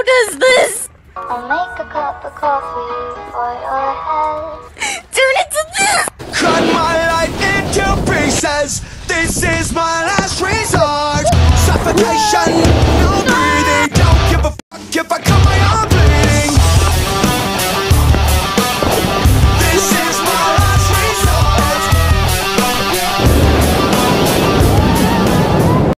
How does this? I'll make a cup of coffee for your head. Turn it to this! Cut my life into pieces. This is my last resort. Suffocation. No.